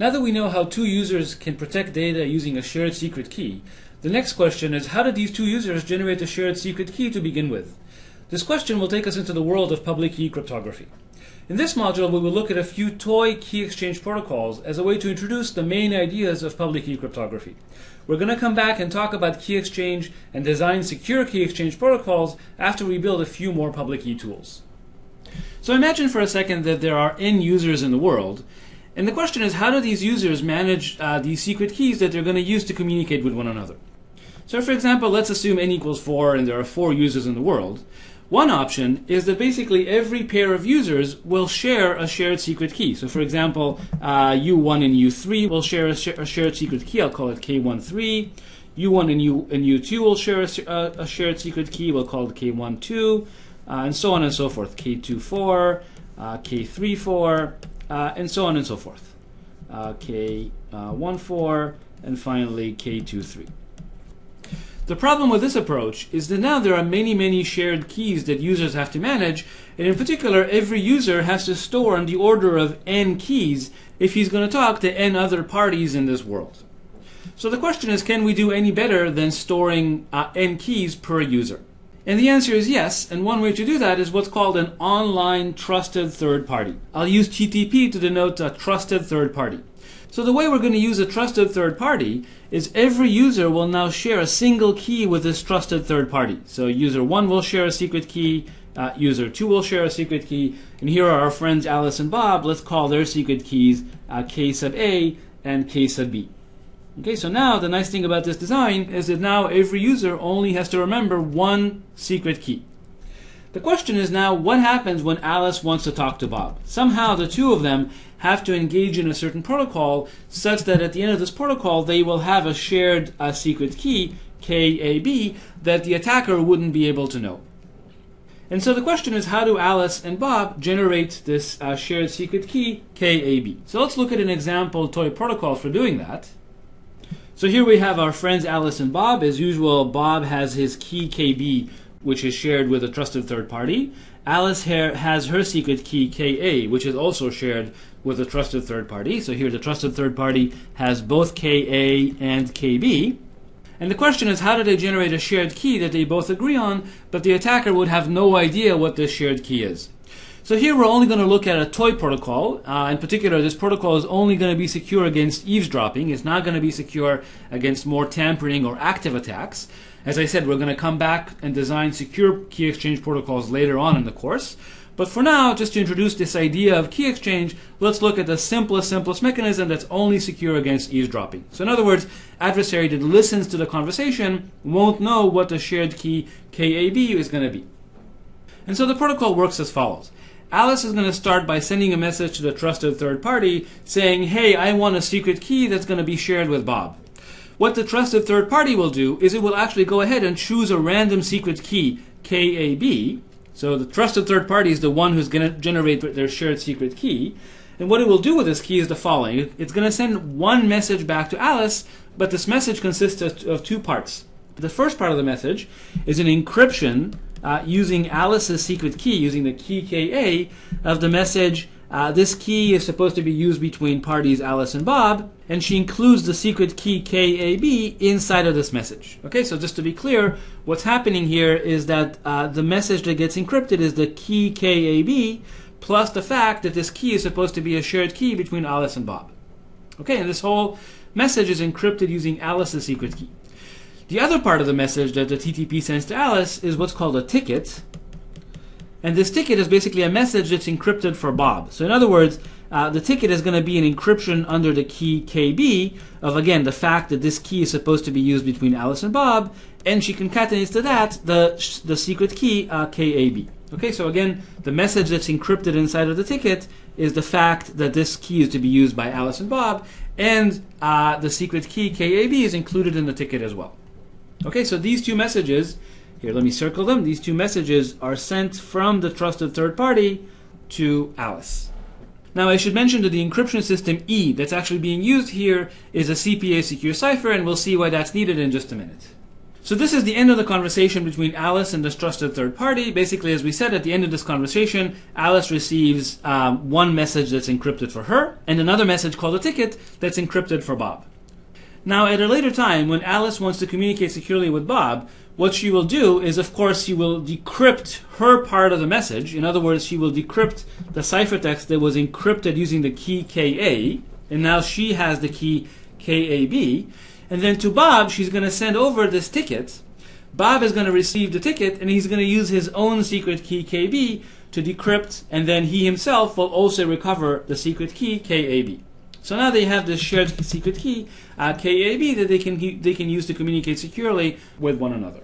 Now that we know how two users can protect data using a shared secret key, the next question is, how did these two users generate a shared secret key to begin with? This question will take us into the world of public key cryptography. In this module, we will look at a few toy key exchange protocols as a way to introduce the main ideas of public key cryptography. We're going to come back and talk about key exchange and design secure key exchange protocols after we build a few more public key tools. So imagine for a second that there are N users in the world, and the question is, how do these users manage these secret keys that they're going to use to communicate with one another? So for example, let's assume n equals 4 and there are 4 users in the world. One option is that basically every pair of users will share a shared secret key. So for example, U1 and U3 will share a shared secret key. I'll call it K13. U1 and U2 will share a shared secret key. We'll call it K12, and so on and so forth. K24, K34, and so on and so forth. K14, and finally K23. The problem with this approach is that now there are many shared keys that users have to manage, and in particular every user has to store on the order of n keys if he's going to talk to n other parties in this world. So the question is, can we do any better than storing n keys per user? And the answer is yes, and one way to do that is what's called an online trusted third party. I'll use TTP to denote a trusted third party. So the way we're going to use a trusted third party is every user will now share a single key with this trusted third party. So user 1 will share a secret key, user 2 will share a secret key, and here are our friends Alice and Bob. Let's call their secret keys K sub A and K sub B. Okay, so now the nice thing about this design is that now every user only has to remember one secret key. The question is now, what happens when Alice wants to talk to Bob? Somehow the two of them have to engage in a certain protocol such that at the end of this protocol they will have a shared secret key, KAB, that the attacker wouldn't be able to know. And so the question is, how do Alice and Bob generate this shared secret key, KAB? So let's look at an example toy protocol for doing that. So here we have our friends Alice and Bob. As usual, Bob has his key KB, which is shared with a trusted third party. Alice here has her secret key KA, which is also shared with a trusted third party. So here the trusted third party has both KA and KB. And the question is, how do they generate a shared key that they both agree on, but the attacker would have no idea what this shared key is? So here we're only going to look at a toy protocol. In particular, this protocol is only going to be secure against eavesdropping. It's not going to be secure against more tampering or active attacks. As I said, we're going to come back and design secure key exchange protocols later on in the course. But for now, just to introduce this idea of key exchange, let's look at the simplest mechanism that's only secure against eavesdropping. So in other words, adversary that listens to the conversation won't know what the shared key KAB is going to be. And so the protocol works as follows. Alice is going to start by sending a message to the trusted third party saying, hey, I want a secret key that's going to be shared with Bob. What the trusted third party will do is it will actually go ahead and choose a random secret key, KAB. So the trusted third party is the one who's going to generate their shared secret key. And what it will do with this key is the following. It's going to send one message back to Alice, but this message consists of two parts. The first part of the message is an encryption using Alice's secret key, using the key KA of the message. This key is supposed to be used between parties Alice and Bob, and she includes the secret key KAB inside of this message. Okay, so just to be clear, what's happening here is that the message that gets encrypted is the key KAB plus the fact that this key is supposed to be a shared key between Alice and Bob. Okay, and this whole message is encrypted using Alice's secret key. The other part of the message that the TTP sends to Alice is what's called a ticket. And this ticket is basically a message that's encrypted for Bob. So in other words, the ticket is going to be an encryption under the key KB of, again, the fact that this key is supposed to be used between Alice and Bob, and she concatenates to that the secret key KAB. Okay, so again, the message that's encrypted inside of the ticket is the fact that this key is to be used by Alice and Bob, and the secret key KAB is included in the ticket as well. Okay, so these two messages, here, let me circle them. These two messages are sent from the trusted third party to Alice. Now, I should mention that the encryption system E that's actually being used here is a CPA secure cipher, and we'll see why that's needed in just a minute. So this is the end of the conversation between Alice and this trusted third party. Basically, as we said, at the end of this conversation, Alice receives one message that's encrypted for her and another message called a ticket that's encrypted for Bob. Now, at a later time, when Alice wants to communicate securely with Bob, what she will do is, of course, she will decrypt her part of the message. In other words, she will decrypt the ciphertext that was encrypted using the key KA, and now she has the key KAB. And then to Bob, she's going to send over this ticket. Bob is going to receive the ticket, and he's going to use his own secret key KB to decrypt, and then he himself will also recover the secret key KAB. So now they have this shared secret key, KAB, that they can use to communicate securely with one another.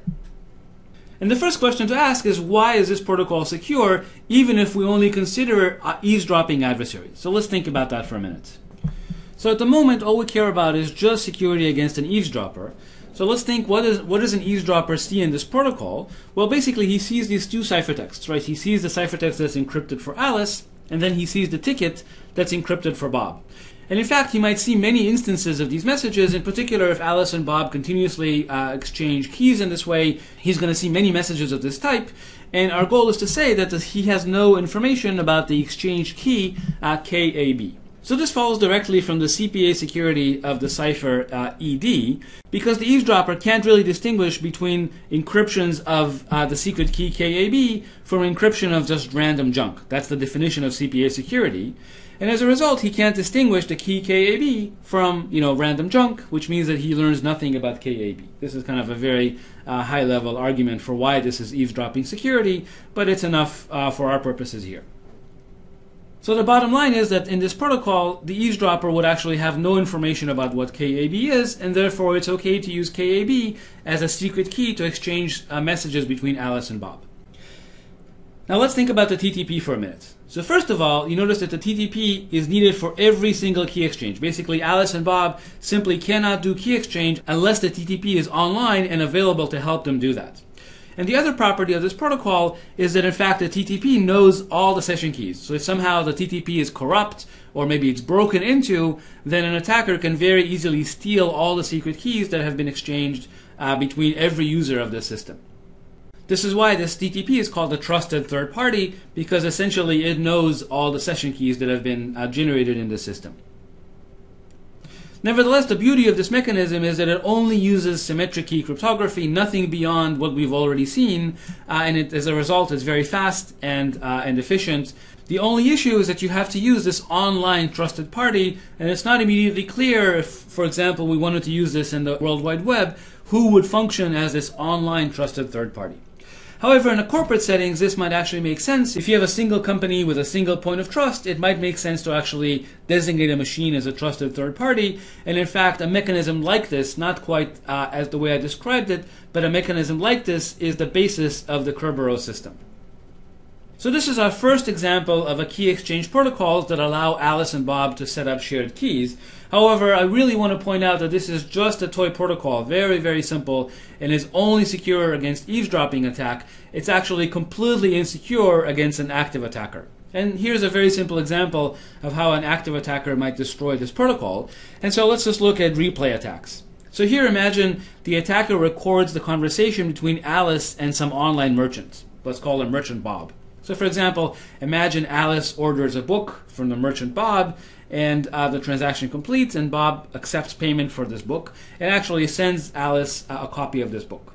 And the first question to ask is, why is this protocol secure, even if we only consider eavesdropping adversaries? So let's think about that for a minute. So at the moment, all we care about is just security against an eavesdropper. So let's think, what does an eavesdropper see in this protocol? Well, basically, he sees these two ciphertexts, right? He sees the ciphertext that's encrypted for Alice, and then he sees the ticket that's encrypted for Bob. And in fact, he might see many instances of these messages. In particular, if Alice and Bob continuously exchange keys in this way, he's going to see many messages of this type. And our goal is to say that he has no information about the exchange key KAB. So this follows directly from the CPA security of the cipher ED, because the eavesdropper can't really distinguish between encryptions of the secret key KAB from encryption of just random junk. That's the definition of CPA security. And as a result, he can't distinguish the key KAB from, you know, random junk, which means that he learns nothing about KAB. This is kind of a very high-level argument for why this is eavesdropping security, but it's enough for our purposes here. So the bottom line is that in this protocol, the eavesdropper would actually have no information about what KAB is, and therefore it's okay to use KAB as a secret key to exchange messages between Alice and Bob. Now let's think about the TTP for a minute. So first of all, you notice that the TTP is needed for every single key exchange. Basically, Alice and Bob simply cannot do key exchange unless the TTP is online and available to help them do that. And the other property of this protocol is that, in fact, the TTP knows all the session keys. So if somehow the TTP is corrupt, or maybe it's broken into, then an attacker can very easily steal all the secret keys that have been exchanged between every user of this system. This is why this TTP is called a trusted third party, because essentially it knows all the session keys that have been generated in the system. Nevertheless, the beauty of this mechanism is that it only uses symmetric key cryptography, nothing beyond what we've already seen, and as a result, it's very fast and efficient. The only issue is that you have to use this online trusted party, and it's not immediately clear if, for example, we wanted to use this in the World Wide Web, who would function as this online trusted third party. However, in a corporate settings, this might actually make sense. If you have a single company with a single point of trust, it might make sense to actually designate a machine as a trusted third party. And in fact, a mechanism like this, not quite as the way I described it, but a mechanism like this is the basis of the Kerberos system. So this is our first example of a key exchange protocols that allow Alice and Bob to set up shared keys. However, I really want to point out that this is just a toy protocol, very, very simple, and is only secure against eavesdropping attack. It's actually completely insecure against an active attacker. And here's a very simple example of how an active attacker might destroy this protocol. And so let's just look at replay attacks. So here, imagine the attacker records the conversation between Alice and some online merchant. Let's call him Merchant Bob. So for example, imagine Alice orders a book from the merchant Bob, and the transaction completes, and Bob accepts payment for this book, and actually sends Alice a copy of this book.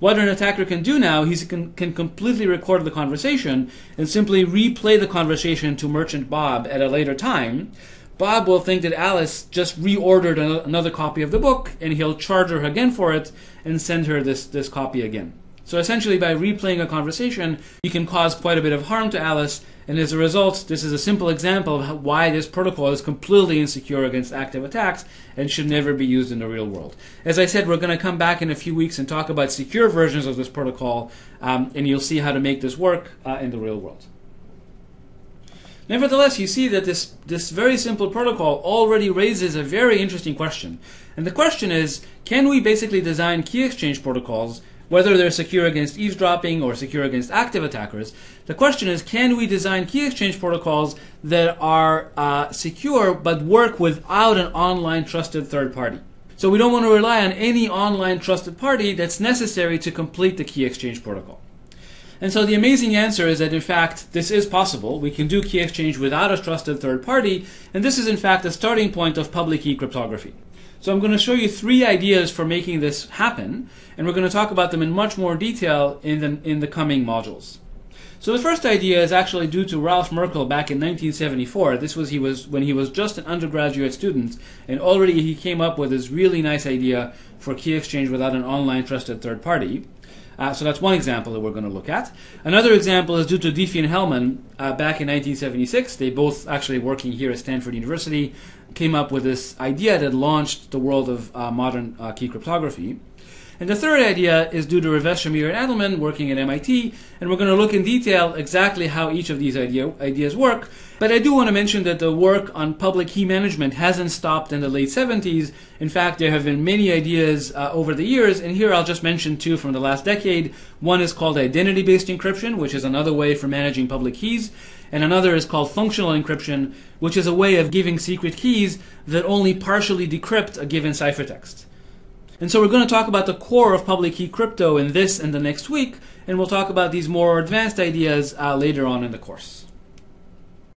What an attacker can do now, he can completely record the conversation and simply replay the conversation to merchant Bob at a later time. Bob will think that Alice just reordered another copy of the book, and he'll charge her again for it and send her this copy again. So essentially, by replaying a conversation, you can cause quite a bit of harm to Alice, and as a result, this is a simple example of why this protocol is completely insecure against active attacks and should never be used in the real world. As I said, we're going to come back in a few weeks and talk about secure versions of this protocol, and you'll see how to make this work in the real world. Nevertheless, you see that this very simple protocol already raises a very interesting question. And the question is, can we basically design key exchange protocols, whether they're secure against eavesdropping or secure against active attackers? The question is, can we design key exchange protocols that are secure but work without an online trusted third party? So we don't want to rely on any online trusted party that's necessary to complete the key exchange protocol. And so the amazing answer is that, in fact, this is possible. We can do key exchange without a trusted third party, and this is, in fact, the starting point of public key cryptography. So I'm going to show you three ideas for making this happen, and we're going to talk about them in much more detail in the coming modules. So the first idea is actually due to Ralph Merkel back in 1974. This was when he was just an undergraduate student, and already he came up with this really nice idea for key exchange without an online trusted third party. So that's one example that we're going to look at. Another example is due to Diffie and Hellman back in 1976. They both actually working here at Stanford University came up with this idea that launched the world of modern key cryptography. And the third idea is due to Rivest, Shamir, and Adleman working at MIT, and we're going to look in detail exactly how each of these ideas work. But I do want to mention that the work on public key management hasn't stopped in the late 70s. In fact, there have been many ideas over the years, and here I'll just mention two from the last decade. One is called identity-based encryption, which is another way for managing public keys, and another is called functional encryption, which is a way of giving secret keys that only partially decrypt a given ciphertext. And so we're going to talk about the core of public key crypto in this and the next week, and we'll talk about these more advanced ideas later on in the course.